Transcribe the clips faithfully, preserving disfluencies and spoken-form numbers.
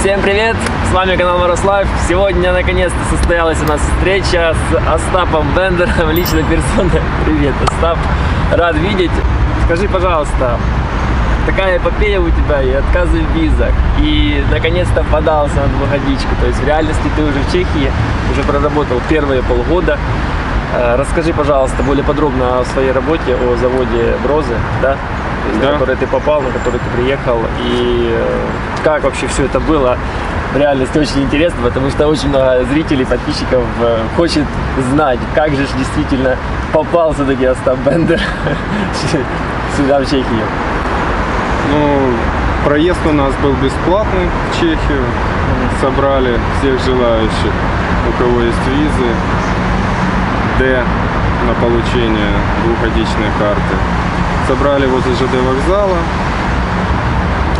Всем привет! С вами канал MorozLive. Сегодня наконец-то состоялась у нас встреча с Остапом Бендером, личной персоной. Привет, Остап! Рад видеть. Скажи, пожалуйста, такая эпопея у тебя и отказы в визах, и наконец-то подался на двухгодичку. То есть в реальности ты уже в Чехии, уже проработал первые полгода. Расскажи, пожалуйста, более подробно о своей работе, о заводе Брозы, да? Да. На который ты попал, на который ты приехал, и как вообще все это было. В реальности очень интересно, потому что очень много зрителей, подписчиков хочет знать, как же действительно попал все-таки Остап Бендер сюда, в Чехию. Ну, проезд у нас был бесплатный в Чехию, mm-hmm. собрали всех желающих, у кого есть визы, Д на получение двухгодичной карты. Собрали возле ЖД вокзала.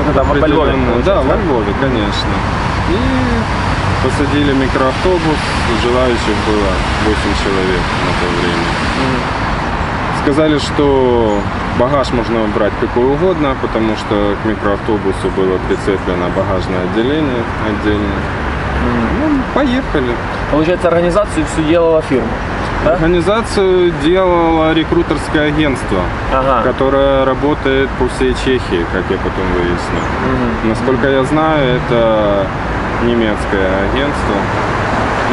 Это там во Львове, да, во Львове, конечно. И посадили микроавтобус. Желающих было восемь человек на то время. Mm-hmm. Сказали, что багаж можно брать какой угодно, потому что к микроавтобусу было прицеплено багажное отделение отдельно. Mm-hmm. Ну, поехали. Получается, организацию всю делала фирма. А? Организацию делало рекрутерское агентство, ага. которое работает по всей Чехии, как я потом выяснил. Угу. Насколько угу. я знаю, это немецкое агентство.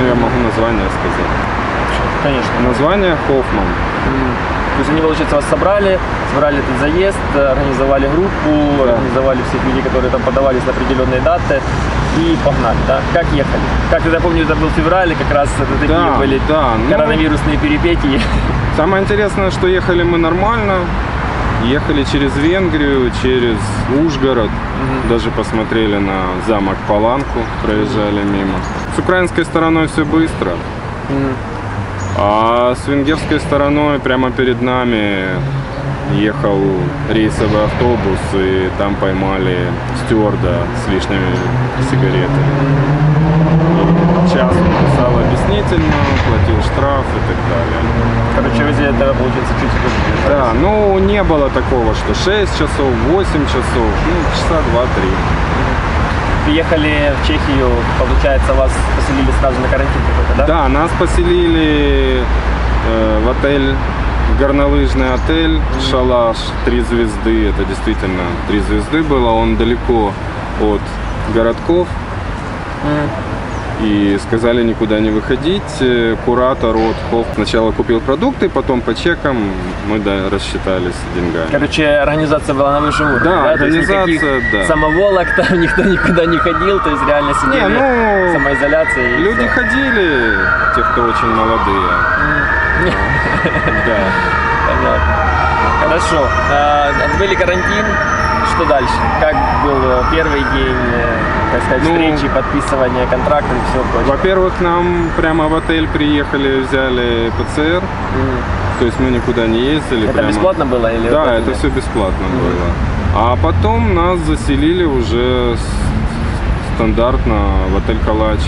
Ну, я могу название сказать. Конечно. Название Хофманн. Угу. То есть они, получается, вас собрали, собрали этот заезд, организовали группу, да. организовали всех людей, которые там подавались на определенные даты. И погнали, да? Как ехали? Как я помню, это был февраль, как раз это такие да, были да, коронавирусные ну, перипетии. Самое интересное, что ехали мы нормально. Ехали через Венгрию, через Ужгород. Угу. Даже посмотрели на замок Паланку, проезжали мимо. С украинской стороной все быстро. Угу. А с венгерской стороной прямо перед нами ехал рейсовый автобус, и там поймали стюарда с лишними сигаретами. И час он писал объяснительную, платил штраф и так далее. Короче, везде это получается чуть-чуть. Да, ну не было такого, что шесть часов, восемь часов, ну часа два-три. Приехали в Чехию, получается, вас поселили сразу на карантин какой-то, да? Да, нас поселили э, в отель. Горнолыжный отель «Шалаш», три звезды, это действительно три звезды было, он далеко от городков. И сказали никуда не выходить, куратор от Хофф сначала купил продукты, потом по чекам мы да, рассчитались деньгами. Короче, организация была на высшем уровне, да? Да, организация, да. Самоволок там никто никуда не ходил, то есть реально сидели, не, ну, самоизоляция. Люди все. Ходили, те, кто очень молодые. Да. Понятно. Хорошо. Отбыли карантин. Что далььше? Как был первый день, так сказать, ну, встречи, подписывания контрактов и все прочее? Во-первых, нам прямо в отель приехали, взяли ПЦР. Mm. То есть мы никуда не ездили. Это прямо... бесплатно было? Или да, это все бесплатно mm. было. А потом нас заселили уже стандартно в отель «Калач».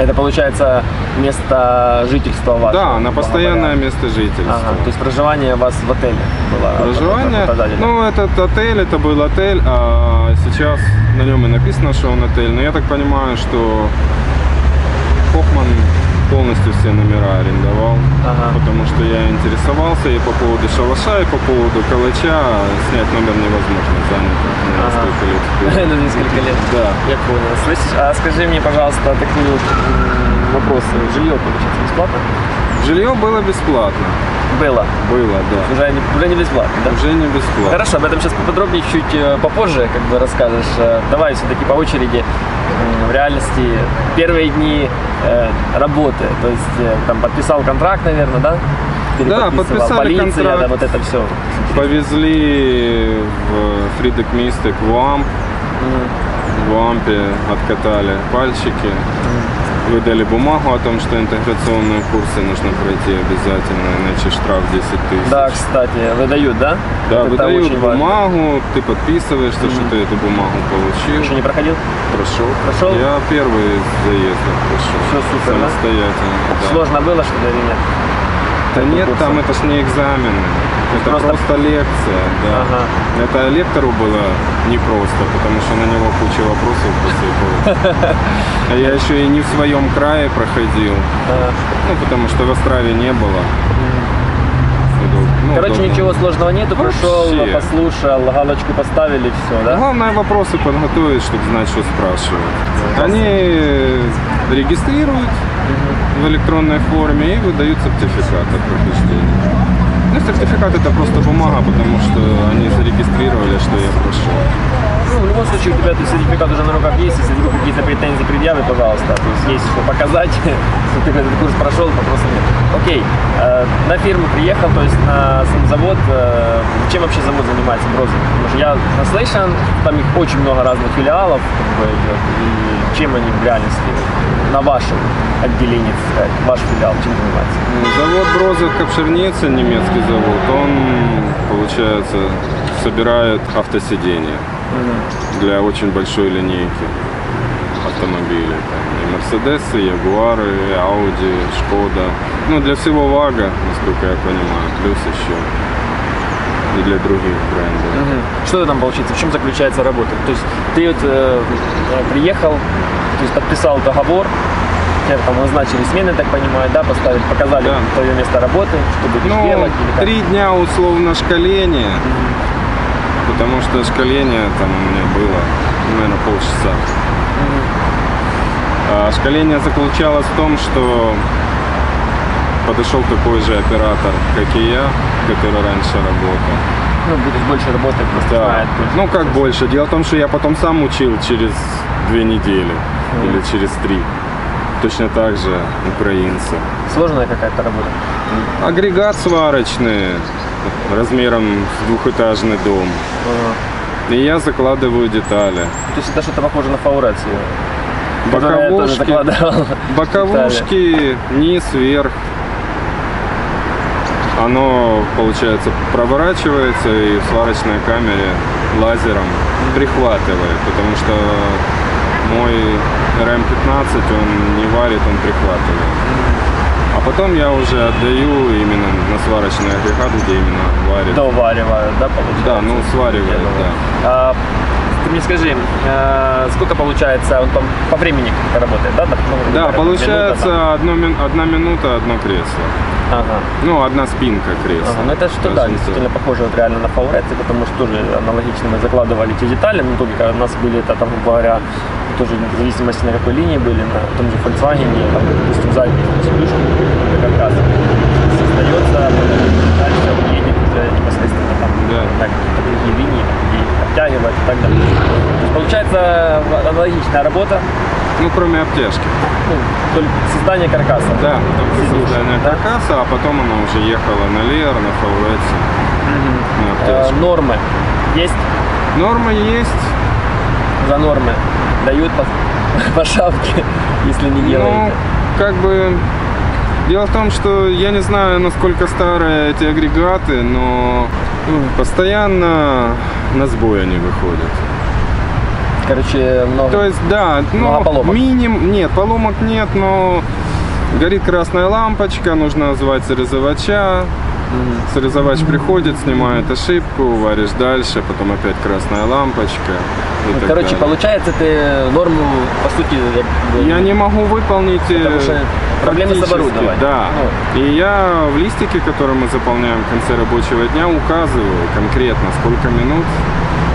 Это получается место жительства вас? Да, на постоянное говоря. Место жительства. Ага, то есть проживание у вас в отеле было? Проживание? Под, под, под, под ну, этот отель, это был отель, а сейчас на нем и написано, что он отель. Но я так понимаю, что Хофманн полностью все номера арендовал, ага. потому что я интересовался и по поводу шалаша, и по поводу калача. Снять номер невозможно, занято несколько лет. Ну, несколько лет. Да. Я понял. Слышишь, а скажи мне, пожалуйста, такие вопросы. Жилье, получается, бесплатно? Жилье было бесплатно. Было? Было, да. Уже не, уже не бесплатно, да? Уже не бесплатно. Хорошо, об этом сейчас поподробнее чуть попозже, как бы расскажешь. Давай все-таки по очереди. В реальности первые дни э, работы, то есть э, там подписал контракт, наверное, да? Да, подписали полиция, контракт, да, вот это все. Повезли в Фридек-Мистек, в Амп, mm. в Ампе откатали пальчики, mm. выдали бумагу о том, что интеграционные курсы нужно пройти обязательно, иначе штраф десять тысяч. Да, кстати, выдают, да? Да, вот выдают бумагу, важно. Ты подписываешься, mm. что ты эту бумагу получил. Еще не проходил? Прошел. Прошел? Я первый заезд прошел. Все супер, самостоятельно. Да? Да. Сложно было, что ли, или нет? Да нет, курсом. Там это ж не экзамены, это просто, просто лекция. Да. Ага. Это лектору было непросто, потому что на него куча вопросов. Я еще и не в своем крае проходил. Ну, потому что в Острове не было. Ну, короче, удобно. Ничего сложного нету, вообще. Пришел, послушал, галочку поставили, все, да? Главное, вопросы подготовить, чтобы знать, что спрашивают. Да. Они регистрируют угу. в электронной форме и выдают сертификат о прохождении. Ну, сертификат это просто бумага, потому что они зарегистрировали, что я прошел. Ну, в любом случае, у тебя сертификат уже на руках есть, если вдруг какие-то претензии предъявы, пожалуйста, то есть есть что показать, что ты этот курс прошел, вопросов нет. Окей, э, на фирму приехал, то есть на сам завод, э, чем вообще завод занимается Брозов? Потому что я наслышан, там их очень много разных филиалов, как бы, и чем они в реальности, на вашем отделении, сказать, ваш филиал, чем занимается? Завод Брозов Капшерница, немецкий завод, он, получается, собирает автосиденья. Для очень большой линейки автомобилей. И Мерседесы, Ягуары, Ауди, Шкода. Ну, для всего Вага, насколько я понимаю, плюс еще и для других брендов. Угу. Что там получается? В чем заключается работа? То есть ты вот, э, приехал, то есть подписал договор, там назначили смены, так понимаю, да, поставили, показали да. твое место работы, что будешь ну, делать. Три дня условно шкаления. Угу. Потому что шкаление там у меня было, наверное, полчаса. А шкаление заключалось в том, что подошел такой же оператор, как и я, который раньше работал. Ну, будешь больше работать, просто да. знает. Ну, как больше. Дело в том, что я потом сам учил через две недели mm. или через три. Точно так же украинцы. Сложная какая-то работа? Агрегат сварочный. Размером с двухэтажный дом. Ага. И я закладываю детали. То есть это что-то похоже на Faurecia? Боковушки, боковушки низ, вверх. Оно, получается, проворачивается и в сварочной камере лазером прихватывает. Потому что мой эр эм пятнадцать, он не варит, он прихватывает. А потом я уже отдаю именно на сварочный агрегат, где именно варят. Доваривают, да, получается? Да, ну сваривают, да. А, ты мне скажи, а, сколько получается, он там по времени как-то работает, да? Ну, да, получается одна минута, одна минута, одно кресло. Ага. Ну, одна спинка кресла. Ага, ну это что, да, действительно похоже вот, реально на Faurecia, потому что тоже аналогично мы закладывали те детали, но только у нас были, это, там, грубо говоря, тоже в зависимости на какой линии были, на том же Volkswagen, там, допустим, задние сидушки, как раз создается, дальше он едет непосредственно там, да. так, по другие линии, и обтягивать и так далее. То есть, получается аналогичная работа. Ну, кроме обтяжки. Ну, только создание каркаса. Да, только сидушек, создание да? каркаса, а потом она уже ехала на Лер, на Faurecia, угу. на Нормы есть? Нормы есть. За нормы дают по, по шапке, если не делаете? Ну, как бы... Дело в том, что я не знаю, насколько старые эти агрегаты, но ну, постоянно на сбой они выходят. Короче, много... То есть, да, ну, поломок. Миним... Нет, поломок нет, но горит красная лампочка, нужно звать срезовача. Mm-hmm. Срезовач mm-hmm. приходит, снимает ошибку, варишь дальше, потом опять красная лампочка. Ну, короче, далее. Получается, ты норму, по сути... Я, я не могу выполнить... Проблемы с оборудованием. Да. Ну. И я в листике, который мы заполняем в конце рабочего дня, указываю конкретно, сколько минут...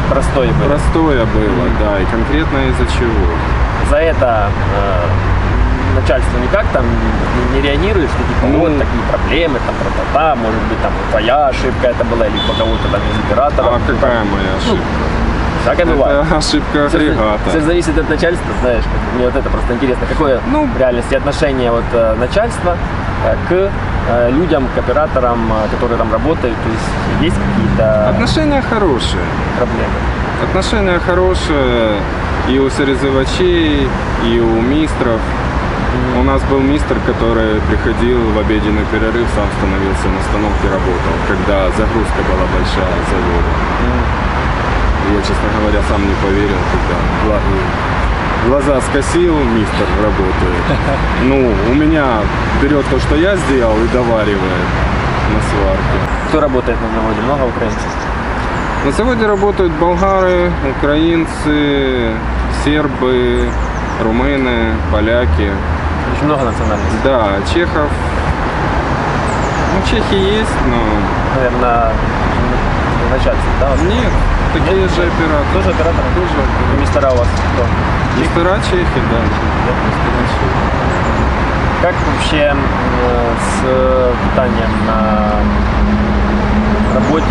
Простое было. Простое было, mm-hmm. да, и конкретно из-за чего. За это... Начальство никак там не реагирует, что типа ну, вот такие проблемы, там, тра-та-та, может быть, там твоя ошибка это была, или по кого-то там из оператора. А какая там, моя ошибка? Ну, так и бывает. Это ошибка агрегата. Все, все зависит от начальства, знаешь, мне вот это просто интересно, какое ну, в реальности отношение вот, начальства к людям, к операторам, которые там работают, то есть есть какие-то... Отношения хорошие. Проблемы. Отношения хорошие и у срезовачей, и у мистров. У нас был мистер, который приходил в обеденный перерыв, сам становился на остановке, работал, когда загрузка была большая завода. Mm. Я, честно говоря, сам не поверил, когда глаза скосил, мистер работает. Ну, у меня берет то, что я сделал, и доваривает на сварке. Кто работает на заводе? Много украинцев? На заводе работают болгары, украинцы, сербы. румыны, поляки. Очень много национальностей. Да, чехов. Ну, чехи есть, но... Наверное, начальство, да? Нет, такие Нет? же операторы. Тоже операторы? Тоже операторы. Мистера у вас кто? Мистера чехи, да. да мистера чехи. Как вообще с питанием на работе?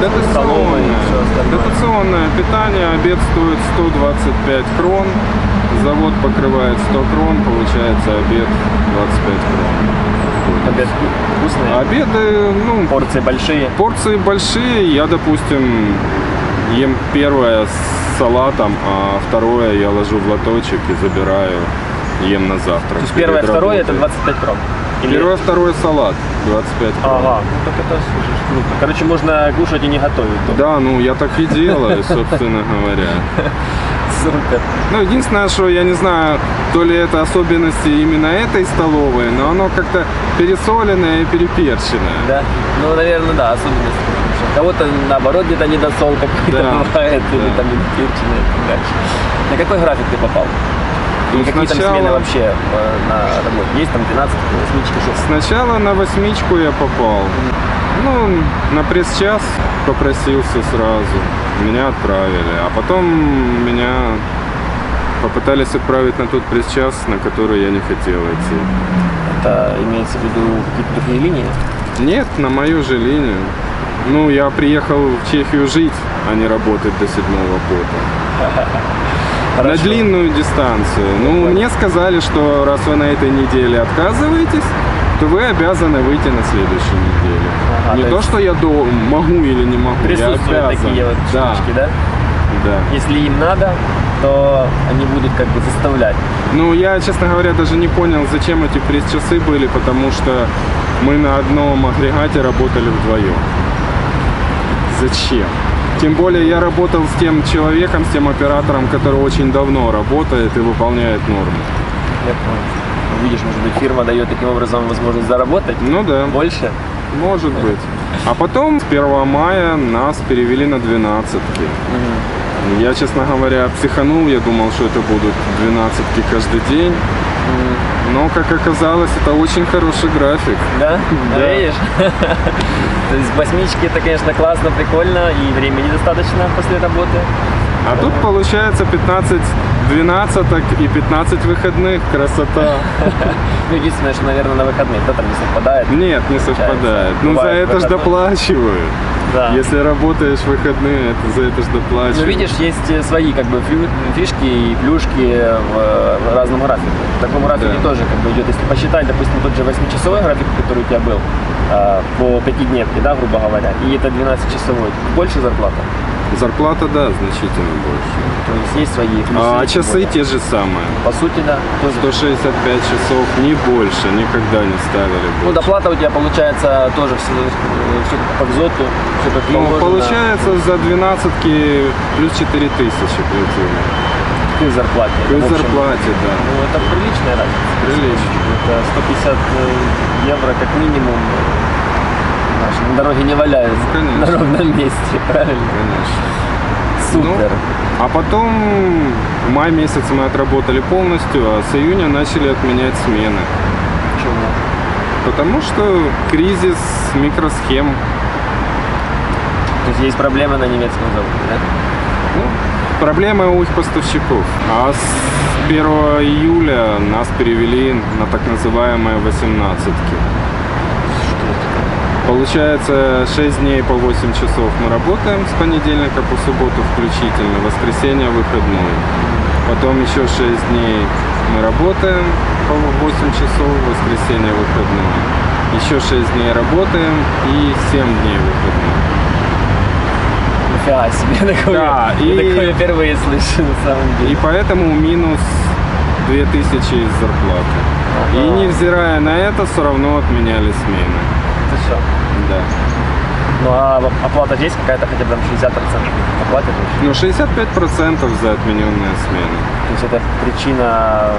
То есть, столовой и все остальное? Дотационное питание, обед стоит сто двадцать пять крон. Завод покрывает сто крон, получается обед двадцать пять крон. Обед вкусный? Обеды, ну... Порции большие? Порции большие. Я, допустим, ем первое с салатом, а второе я ложу в лоточек и забираю, ем на завтрак. То есть первое, второе это двадцать пять крон? Или... Первое, второе салат двадцать пять крон. Ага, ну так это, слушай, круто. Короче, можно кушать и не готовить дома. Да, ну я так и делаю, собственно говоря. Ну, единственное, что я не знаю, то ли это особенности именно этой столовой, но оно как-то пересоленное и переперченное. Да, ну, наверное, да, особенности. Кого-то, наоборот, где-то недосол какой-то да, бывает, да. или там недоперченное и так дальше. На какой график ты попал? Ну, какие сначала... там смены вообще на работе? Есть там двенадцать, восемь, шесть? Сначала на восьмичку я попал. Ну, на пресс-час попросился сразу, меня отправили, а потом меня попытались отправить на тот пресс-час, на который я не хотел идти. Это имеется в виду какие-то другие линии? Нет, на мою же линию. Ну, я приехал в Чехию жить, а не работать до седьмого пота. Хорошо. На длинную дистанцию. Ну, мне сказали, что раз вы на этой неделе отказываетесь, то вы обязаны выйти на следующую неделю. Ага, не то, то есть... что я до... могу или не могу, присутствуют я обязан. Такие вот да. штучки, да? Да. Если им надо, то они будут как бы заставлять. Ну, я, честно говоря, даже не понял, зачем эти пресс-часы были, потому что мы на одном агрегате работали вдвоем. Зачем? Тем более я работал с тем человеком, с тем оператором, который очень давно работает и выполняет нормы. Я понял. Видишь, может быть, фирма дает таким образом возможность заработать? Ну да. Больше? Может быть. А потом с первого мая нас перевели на двенадцатки. Угу. Я, честно говоря, психанул, я думал, что это будут двенадцатки каждый день. Угу. Но, как оказалось, это очень хороший график. Да? Да. Видишь? То есть восьмички это, конечно, классно, прикольно и времени достаточно после работы. А тут получается пятнадцать двенадцаток и пятнадцать выходных. Красота. Ну, единственное, что, наверное, на выходных, да, там не совпадает? Нет, не совпадает. Ну, за это же доплачивают. Да. Если работаешь в выходные, это за это же доплачивают. Ну, видишь, есть свои, как бы, фишки и плюшки в разном графике. В таком графике да. тоже, как бы, идет. Если посчитать, допустим, тот же восьмичасовой график, который у тебя был, по пятидневке, да, грубо говоря, и это двенадцатичасовой, больше зарплата? Зарплата, да, значительно больше. То есть есть свои плюсы. А часы те же самые. По сути, да. сто шестьдесят пять часов, не больше, никогда не ставили больше. Ну, доплата у тебя получается тоже все, все по ГЗОТу, все как ну, положено. Получается за двенадцатки плюс четыре тысячи платили. К зарплате. К зарплате, да. Ну, это приличная разница. Приличная. Это сто пятьдесят евро как минимум. На дороге не валяются, ну, на ровном месте, правильно? Конечно. Супер. Ну, а потом в май месяц мы отработали полностью, а с июня начали отменять смены. Почему? Потому что кризис микросхем. То есть есть проблемы на немецком заводе, да? Ну, проблемы у их поставщиков. А с первого июля нас перевели на так называемые восемнадцатки. Получается, шесть дней по восемь часов мы работаем, с понедельника по субботу включительно, воскресенье выходной. Потом еще шесть дней мы работаем по восемь часов, воскресенье выходной. Еще шесть дней работаем и семь дней выходной. Нифига себе, такое, да, и, такое впервые слышу на самом деле. И поэтому минус две тысячи из зарплаты. Ага. И невзирая на это, все равно отменяли смены. Все. Да. Ну а оплата здесь какая-то хотя бы там шестьдесят процентов оплаты? Ну шестьдесят пять процентов за отмененные смены. То есть это причина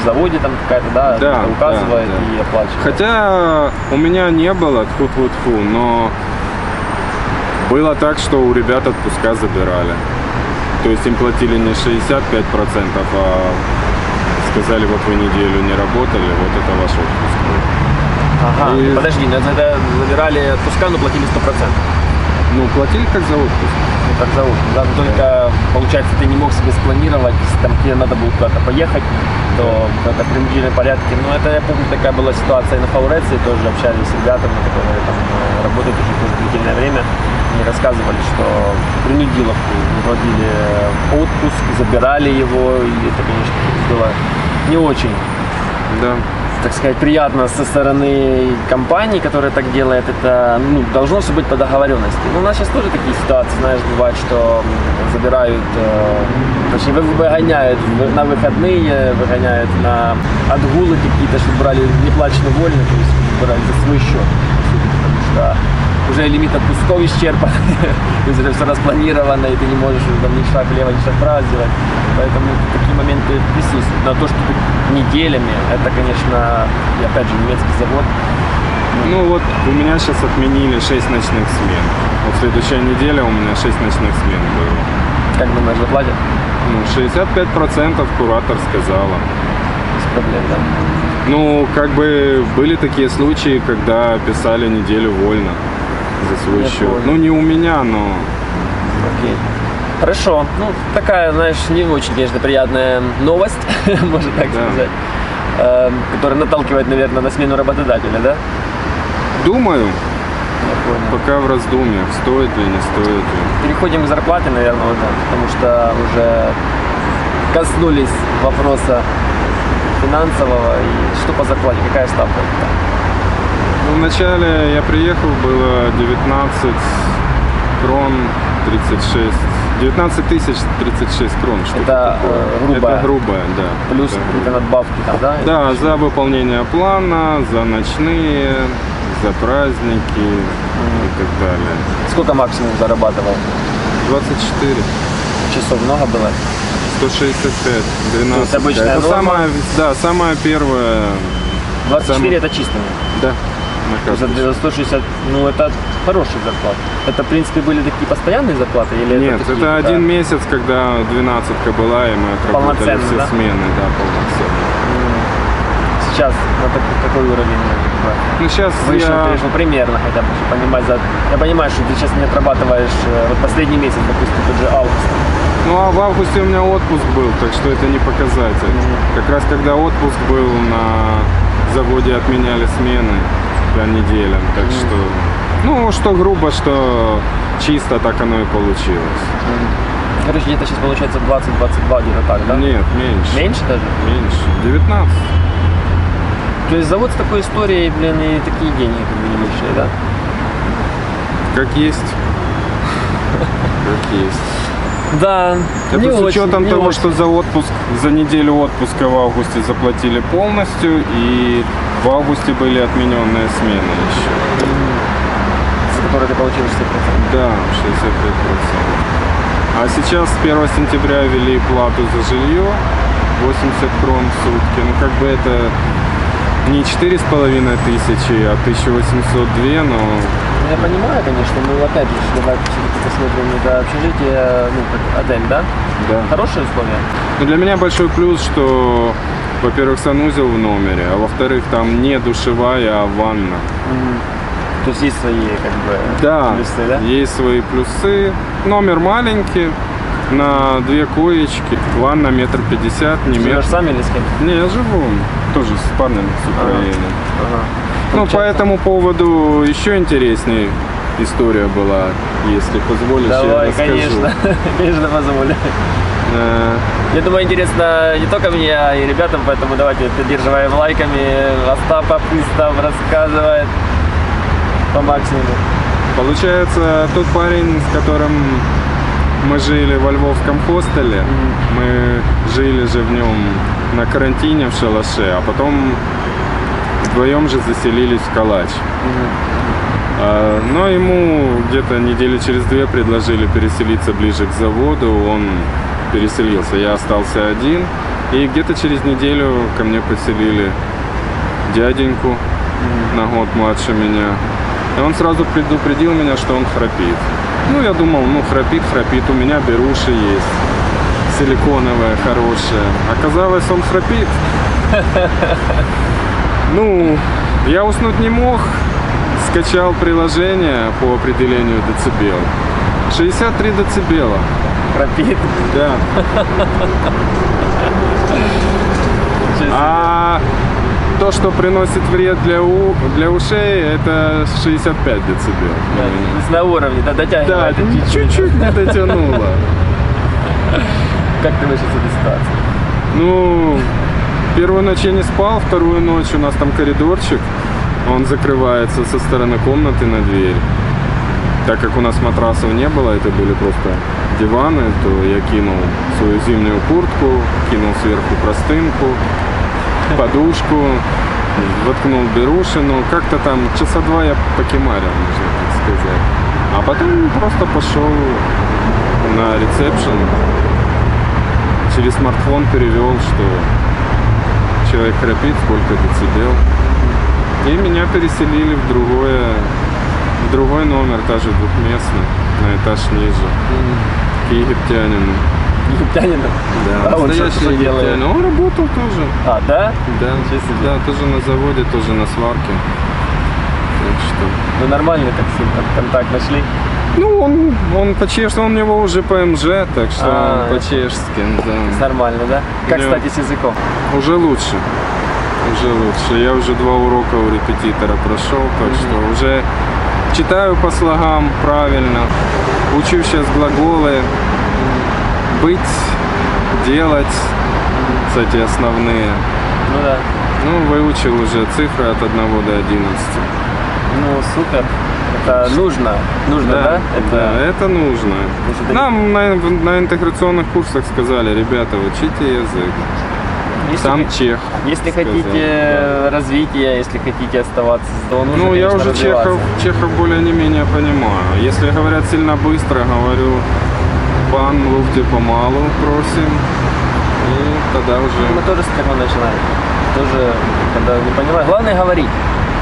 в заводе там какая-то, да, да указывает да, да. и оплачивает. Хотя у меня не было тьфу-тьфу-тьфу, но было так, что у ребят отпуска забирали. То есть им платили не шестьдесят пять процентов, а сказали, вот вы неделю не работали, вот это ваш отпуск. Ага, и... подожди, тогда забирали отпуска, но платили сто процентов. Ну, платили как за отпуск. Ну, как за отпуск. Да, только, получается, ты не мог себе спланировать, если там тебе надо было куда-то поехать, то это в принудительном порядке. Ну, это, я помню, такая была ситуация и на Фауреции, тоже общались с ребятами, которые там работают уже тоже длительное время. Они рассказывали, что принудиловку вводили отпуск, забирали его, и это, конечно, было не очень, да, так сказать, приятно со стороны компании, которая так делает. Это, ну, должно все быть по договоренности. Но у нас сейчас тоже такие ситуации, знаешь, бывают, что забирают, э, точнее, выгоняют на выходные, выгоняют на отгулы какие-то, чтобы брали неплаченную вольную, то есть брали за свой счет, потому что уже лимит отпусков исчерпан, уже все распланировано, и ты не можешь там ни шаг влево, ни шаг вправо сделать. Поэтому такие моменты присутствуют. Но то, что ты неделями, это, конечно, и опять же, немецкий завод. Ну вот у меня сейчас отменили шесть ночных смен. Вот следующая неделя у меня шесть ночных смен было. Как думаешь, заплатят? Ну, шестьдесят пять процентов куратор сказала. Без проблем, да? Ну, как бы были такие случаи, когда писали неделю вольно. За свой Нет, счет. Ну, не у меня, но... Окей. Хорошо. Ну, такая, знаешь, не очень, конечно, приятная новость, можно так да. сказать, э, которая наталкивает, наверное, на смену работодателя, да? Думаю. Пока в раздумьях, стоит ли, не стоит ли. Переходим к зарплате, наверное, уже, потому что уже коснулись вопроса финансового. И что по зарплате, какая ставка? Вначале я приехал, было девятнадцать крон тридцать шесть, девятнадцать тысяч тридцать шесть крон, что это грубая. Это грубая, да. Плюс какие-то надбавки там, да? Да, за выполнение плана, за ночные, за праздники mm. и так далее. Сколько максимум зарабатывал? двадцать четыре. Часов много было? сто шестьдесят пять, двенадцать. То есть это самая, да, самая первая. двадцать четыре сам... это чистыми? Да. За сто шестьдесят, ну это хорошая зарплата. Это, в принципе, были такие постоянные зарплаты? Или Нет, это, такие, это один да? месяц, когда двенадцатка была, и мы отработали все да? смены. Да, полноценно. Сейчас на такой, какой уровень? Ну, сейчас Выше, я... конечно, примерно хотя бы, чтобы понимать. За... Я понимаю, что ты сейчас не отрабатываешь вот последний месяц, допустим, тот же август. Ну, а в августе у меня отпуск был, так что это не показатель. Mm-hmm. Как раз когда отпуск был, на заводе отменяли смены. Неделям, так mm. что, ну, что грубо, что чисто, так оно и получилось. Mm. Короче, где-то сейчас получается двадцать-двадцать два, где-то так, да? Нет, меньше. Меньше даже? Меньше. девятнадцать. То есть завод с такой историей, блин, и такие деньги, как бы, не лучшие, да? Как есть. Как есть. Да, это с учетом того, что за отпуск, за неделю отпуска в августе заплатили полностью, и в августе были отмененные смены еще. За которые ты получил шестьдесят процентов? Да, шестьдесят пять процентов. А сейчас с первого сентября ввели плату за жилье восемьдесят крон в сутки. Ну как бы это не четыре с половиной тысячи, а тысяча восемьсот две, но... Я понимаю, конечно, но опять же, давай посмотрим на общежитие, ну как отель, да? Да. Хорошие условия? Но для меня большой плюс, что... Во-первых, санузел в номере, а во-вторых, там не душевая, а ванна. Mm-hmm. То есть есть свои, как бы, да, плюсы, да? Есть свои плюсы. Номер маленький, на две коечки, ванна метр пятьдесят, не метр. Живешь сам или с кем? Не, я живу, тоже с парнем с Украины. Ага. Ага. Ну, Получается. По этому поводу еще интереснее история была, если позволишь, Давай, я расскажу. Конечно, конечно, позволю. Я думаю, интересно не только мне, а и ребятам, поэтому давайте поддерживаем лайками. Остапа пусть там рассказывает по максимуму. Получается, тот парень, с которым мы жили во львовском хостеле, mm-hmm. мы жили же в нем на карантине в шалаше, а потом вдвоем же заселились в Калач. Mm-hmm. Но ему где-то недели через две предложили переселиться ближе к заводу. Он переселился, я остался один, и где-то через неделю ко мне поселили дяденьку mm-hmm. на год младше меня, и он сразу предупредил меня, что он храпит. Ну, я думал, ну, храпит, храпит, у меня беруши есть, силиконовая, хорошая. Оказалось, он храпит. Ну, я уснуть не мог, скачал приложение по определению децибел. шестьдесят три децибела. Пропит? Да. А то, что приносит вред для, у... для ушей, это шестьдесят пять децибел. Да, то есть на уровне, да, дотягивает. Да, чуть-чуть не дотянуло. Как ты вышел с этой ситуации? Ну, первую ночь я не спал, вторую ночь у нас там коридорчик, он закрывается со стороны комнаты на дверь. Так как у нас матрасов не было, это были просто диваны, то я кинул свою зимнюю куртку, кинул сверху простынку, подушку, воткнул берушину. Как-то там часа два я покемарил, можно так сказать. А потом просто пошел на ресепшн, через смартфон перевел, что человек храпит, сколько децибел. И меня переселили в другое, в другой номер, даже двухместный, на этаж ниже, к египтянину. Египтянину? Да. А он что, что делает? Он работал тоже. А, да? Да, да, тоже на заводе, тоже на сварке. Так что... Ну нормально так с ним контакт нашли? Ну, он, он по-чешски, он у него уже ПМЖ, так что а, он по-чешски, да. Нормально, да? Как, Мне... кстати, с языком? Уже лучше, уже лучше. Я уже два урока у репетитора прошел, так mm-hmm. что уже читаю по слогам правильно, учу сейчас глаголы «быть», «делать», кстати, основные. Ну да. Ну, выучил уже цифры от одного до одиннадцати. Ну, супер. Это нужно, нужно, да? Да, это, да, это нужно. Это... Нам на, на интеграционных курсах сказали, ребята, учите язык. Если Сам вы, чех. Если сказал, хотите да. развития, если хотите оставаться, то нужно, Ну, я уже чехов, чехов более не менее понимаю. Если говорят сильно быстро, говорю, пан, ловьте помалу, просим. И тогда уже... Мы тоже с этого начинаем. Тоже, когда не понимаю. Главное говорить.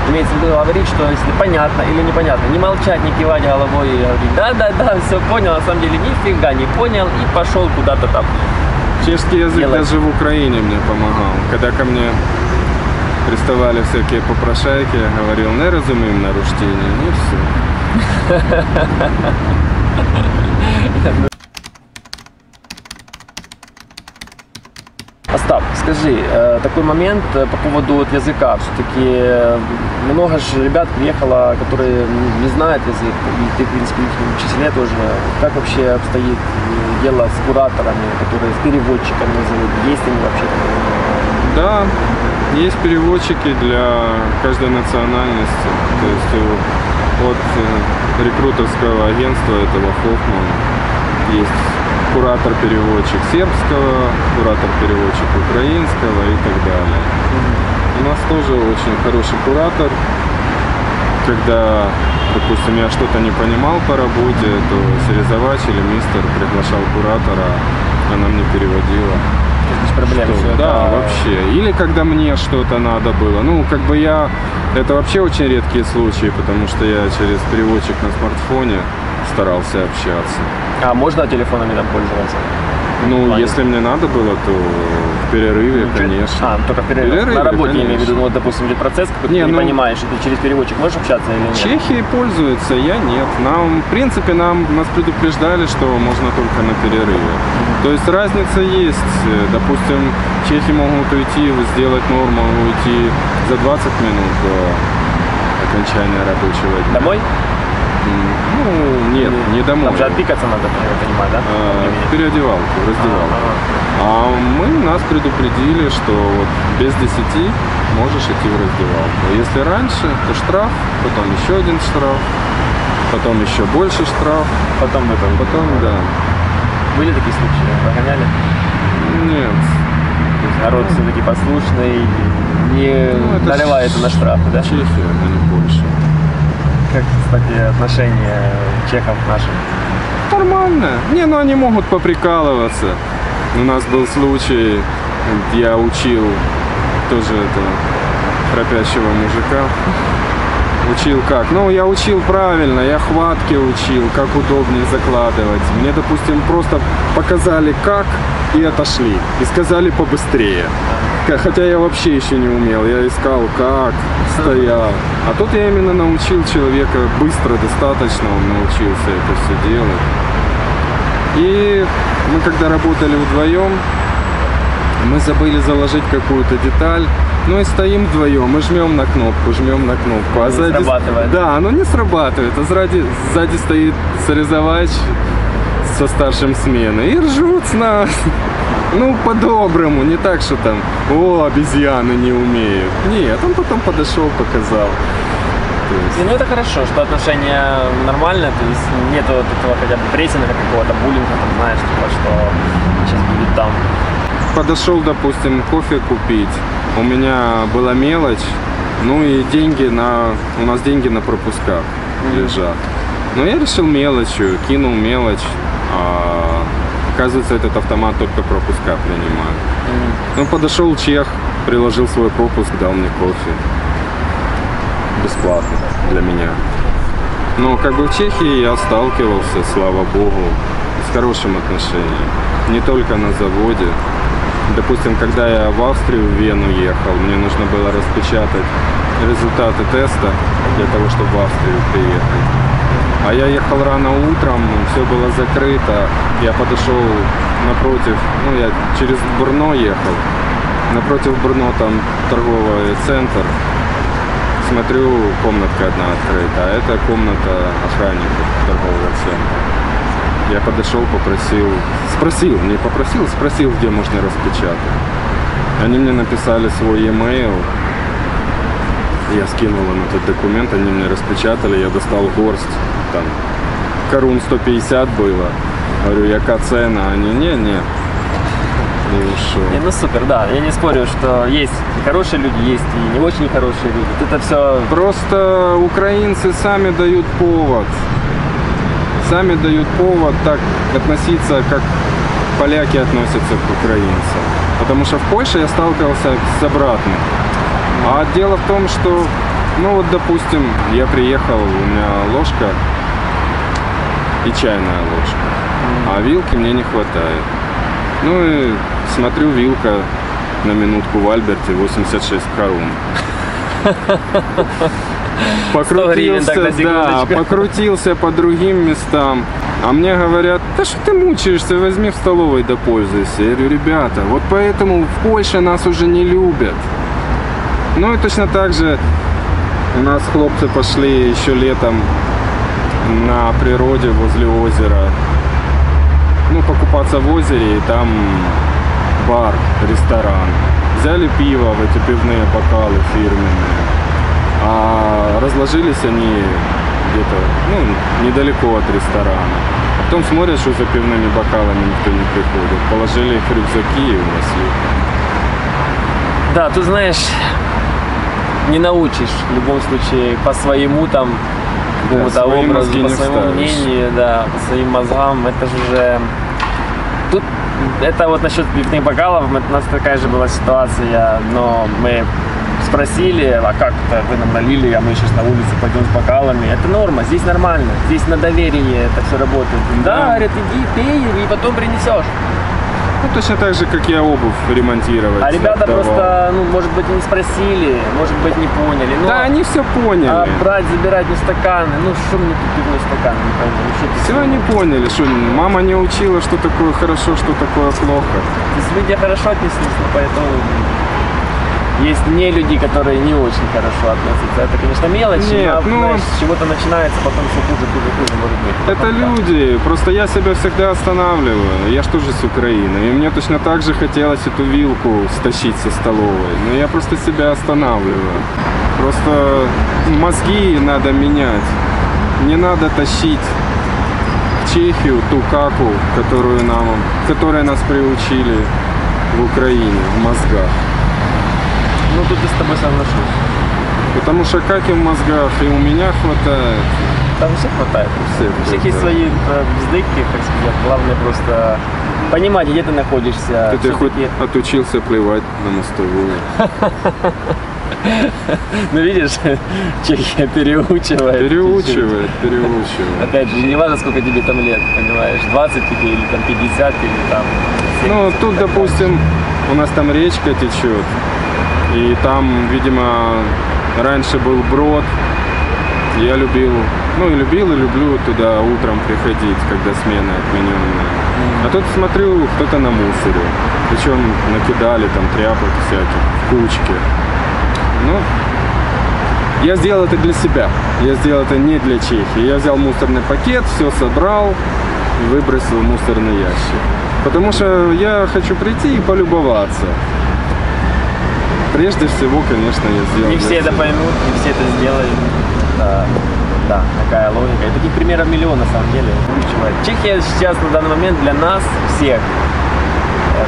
Имеется в виду говорить, что если понятно или непонятно, не молчать, не кивать головой и говорить, да-да-да, все понял, на самом деле нифига не понял и пошел куда-то там. Чешский язык Делать. даже в Украине мне помогал. Когда ко мне приставали всякие попрошайки, я говорил, не разумеем на руштине, и все. Остап, скажи, такой момент по поводу вот языка. Все-таки много же ребят приехало, которые не знают язык, и ты, в принципе, учителя тоже. Как вообще обстоит дело с кураторами, которые с переводчиками зовут? Есть они вообще? Да, есть переводчики для каждой национальности. То есть от рекрутерского агентства этого Хофманна есть куратор-переводчик сербского, куратор-переводчик украинского и так далее. Mm-hmm. У нас тоже очень хороший куратор. Когда, допустим, я что-то не понимал по работе, то серезовач или мистер приглашал куратора, она мне переводила. Без проблем, что, все, да, это... вообще. Или когда мне что-то надо было. Ну, как бы я... Это вообще очень редкие случаи, потому что я через переводчик на смартфоне старался общаться. А можно телефонами там пользоваться? Ну, если мне надо было, то в перерыве, ну, конечно. А, только в перерыве. перерыве На работе, конечно. Я имею в виду, ну, вот, допустим, процесс, который не, ты не ну, понимаешь, ты через переводчик можешь общаться или нет? Чехи пользуются, я нет. Нам, в принципе, нам, нас предупреждали, что можно только на перерыве. Mm-hmm. То есть разница есть. Допустим, чехи могут уйти, сделать норму, уйти за двадцать минут до окончания рабочего дня. Домой? Ну, нет, не домой. Там же отпикаться надо, я понимаю, да? А, переодевалку, раздевалку. А, а, а. а мы, нас предупредили, что вот без десяти можешь идти в раздевалку. Если раньше, то штраф, потом еще один штраф, потом еще больше штраф. Потом это. Потом, да. Были такие случаи? Погоняли? Нет. То есть народ все-таки послушный, не ну, наливается на штрафы, да? Чехия, но не больше. Как, кстати, отношение чехов к нашим? Нормально. Не, ну они могут поприкалываться. У нас был случай, я учил тоже этого храпящего мужика. Учил как? Ну, я учил правильно, я хватки учил, как удобнее закладывать. Мне, допустим, просто показали как и отошли. И сказали побыстрее. Хотя я вообще еще не умел, я искал, как, стоял. А тут я именно научил человека, быстро достаточно он научился это все делать. И мы когда работали вдвоем, мы забыли заложить какую-то деталь. Ну и стоим вдвоем, мы жмем на кнопку, жмем на кнопку. А сзади... Да, оно не срабатывает, а сзади, сзади стоит срезовач со старшим смены и ржут с нас. Ну, по-доброму, не так, что там, о, обезьяны не умеют. Нет, он потом подошел, показал. Есть... И, ну, это хорошо, что отношения нормальные, то есть нет вот этого хотя бы прессинга какого-то, буллинга, там, знаешь, типа, что сейчас будет там. Подошел, допустим, кофе купить. У меня была мелочь, ну и деньги на... У нас деньги на пропусках mm-hmm. лежат. Но я решил мелочью, кинул мелочь. А... Оказывается, этот автомат только пропуска принимает. Mm-hmm. Ну, подошел чех, приложил свой пропуск, дал мне кофе. Бесплатно для меня. Но как бы в Чехии я сталкивался, слава богу, с хорошим отношением. Не только на заводе. Допустим, когда я в Австрию, в Вену ехал, мне нужно было распечатать результаты теста для того, чтобы в Австрию приехать. А я ехал рано утром, все было закрыто, я подошел напротив, ну я через Брно ехал, напротив Брно там торговый центр, смотрю, комнатка одна открыта, а это комната охранников торгового центра. Я подошел, попросил, спросил, не попросил, спросил, где можно распечатать. Они мне написали свой e-mail. Я скинул им этот документ, они мне распечатали, я достал горсть, там, корун сто пятьдесят было. Говорю, яка цена? Они, не, не. И ушел. Не, ну супер, да, я не спорю, что есть и хорошие люди, есть и не очень хорошие люди. Это все... Просто украинцы сами дают повод. Сами дают повод так относиться, как поляки относятся к украинцам. Потому что в Польше я сталкивался с обратным. А дело в том, что, ну вот, допустим, я приехал, у меня ложка и чайная ложка, а вилки мне не хватает. Ну и смотрю, вилка на минутку в Альберте восемьдесят шесть корун. Покрутился, да, покрутился по другим местам. А мне говорят, да что ты мучаешься, возьми в столовой да пользуйся. Я говорю, ребята, вот поэтому в Польше нас уже не любят. Ну и точно так же у нас хлопцы пошли еще летом на природе возле озера, ну, покупаться в озере, и там бар, ресторан. Взяли пиво в эти пивные бокалы фирменные, а разложились они где-то, ну, недалеко от ресторана. А потом смотрят, что за пивными бокалами никто не приходит. Положили их в рюкзаки и унесли. Да, ты знаешь... Не научишь, в любом случае, по своему там, какому-то да, образу, по своему мнению, да, по своим мозгам, это же уже... Тут, это вот насчет пивных бокалов, у нас такая же была ситуация, но мы спросили, а как это вы нам налили, а мы сейчас на улице пойдем с бокалами. Это норма, здесь нормально, здесь на доверие это все работает. Да, да. Говорят, иди, пей, и потом принесешь. Ну, точно так же, как я обувь ремонтировать. А ребята отдавал. Просто, ну, может быть, не спросили, может быть, не поняли. Но, да, они все поняли. А брать, забирать на стаканы, ну, что мне тут пивной стакан, не поняли. Что все они поняли, что мама не учила, что такое хорошо, что такое плохо. То есть люди хорошо отнеслись, но поэтому есть не люди, которые не очень хорошо относятся. Это, конечно, мелочи, Нет, но, ну, знаешь, с чего-то начинается, потом все хуже, хуже, хуже может быть. Это потом, люди, да. Просто я себя всегда останавливаю. Я же тоже с Украины, и мне точно так же хотелось эту вилку стащить со столовой. Но я просто себя останавливаю. Просто мозги надо менять. Не надо тащить в Чехию ту каку, которую нам, которой нас приучили в Украине, в мозгах. Ну, тут я с тобой соглашусь. Потому что как и в мозгах, и у меня хватает. Там всех хватает. Всех, у всех есть свои бездыки, как сказать. Главное просто понимать, где ты находишься. Ты, ты хоть отучился плевать на мостовую. Ну, видишь, Чехия переучивает. Переучивает, переучивает. Опять же, не важно, сколько тебе там лет, понимаешь, двадцать тебе или там пятьдесят или там семьдесят. Ну, тут, допустим, У нас там речка течет, и там, видимо, раньше был брод. Я любил, ну и любил, и люблю туда утром приходить, когда смена отмененная. А тут смотрю, кто-то на мусоре. Причем накидали там тряпок всяких, кучки. Ну, я сделал это для себя. Я сделал это не для Чехии. Я взял мусорный пакет, все собрал, выбросил в мусорный ящик. Потому что я хочу прийти и полюбоваться. Прежде всего, конечно, я сделал. Не все это поймут, не все это сделают. Да, да, такая логика. И таких примеров миллион, на самом деле. Чехия сейчас на данный момент для нас всех,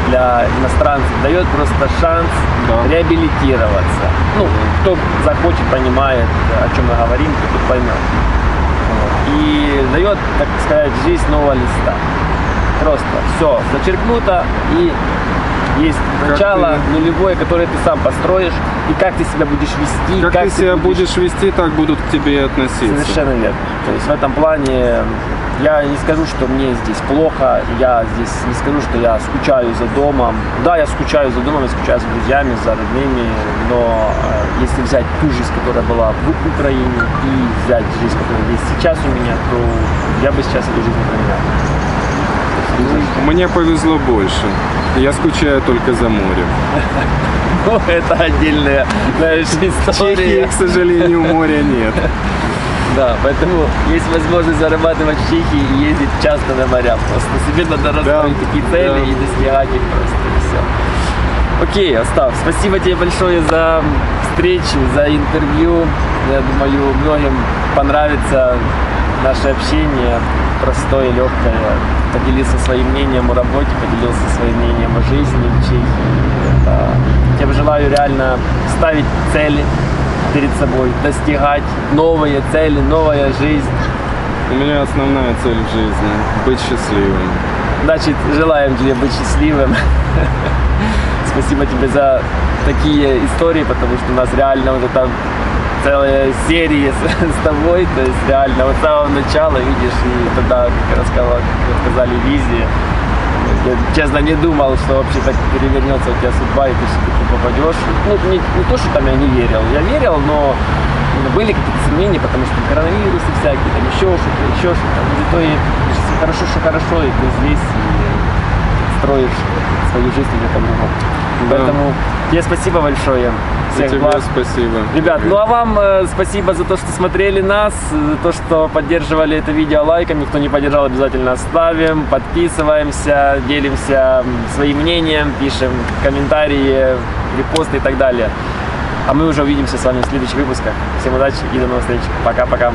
для иностранцев, дает просто шанс, да, реабилитироваться. Ну, кто захочет, понимает, о чем мы говорим, кто поймет. И дает, так сказать, жизнь нового листа. Просто все зачеркнуто, и есть как начало ты... нулевое, которое ты сам построишь, и как ты себя будешь вести. Как, как ты себя будешь... будешь вести, так будут к тебе относиться. Совершенно верно. То есть в этом плане я не скажу, что мне здесь плохо, я здесь не скажу, что я скучаю за домом. Да, я скучаю за домом, я скучаю за друзьями, за родными, но если взять ту жизнь, которая была в Украине, и взять жизнь, которая есть сейчас у меня, то я бы сейчас эту жизнь не поменял. Мне повезло больше. Я скучаю только за морем. Ну, это отдельная, знаешь, история. В Чехии, к сожалению, моря нет. Да, поэтому есть возможность зарабатывать в Чехии и ездить часто на моря. Просто себе надо расставить такие цели и достигать их просто. И все. Окей, Остап, спасибо тебе большое за встречу, за интервью. Я думаю, многим понравится наше общение. Простое, легкое, поделился своим мнением о работе, поделился своим мнением о жизни в Чехии. Это... Я желаю реально ставить цели перед собой, достигать новые цели, новая жизнь. У меня основная цель в жизни – быть счастливым. Значит, желаем тебе быть счастливым. Спасибо тебе за такие истории, потому что у нас реально вот это... целая серия с тобой, то есть реально вот с самого начала, видишь, и тогда, как рассказали визе, я честно не думал, что вообще так перевернется у тебя судьба, и ты все-таки попадешь. Ну, не, не то, что там я не верил, я верил, но были какие-то сомнения, потому что коронавирусы всякие, там еще что-то, еще что-то, и то и хорошо, что хорошо, и ты здесь и строишь свою жизнь где-то много. Поэтому тебе спасибо большое. Всех благ. Спасибо. Ребят, ну а вам э, спасибо за то, что смотрели нас, за то, что поддерживали это видео лайками. Кто не поддержал, обязательно ставим, подписываемся, делимся своим мнением, пишем комментарии, репосты и так далее. А мы уже увидимся с вами в следующих выпусках. Всем удачи и до новых встреч. Пока-пока.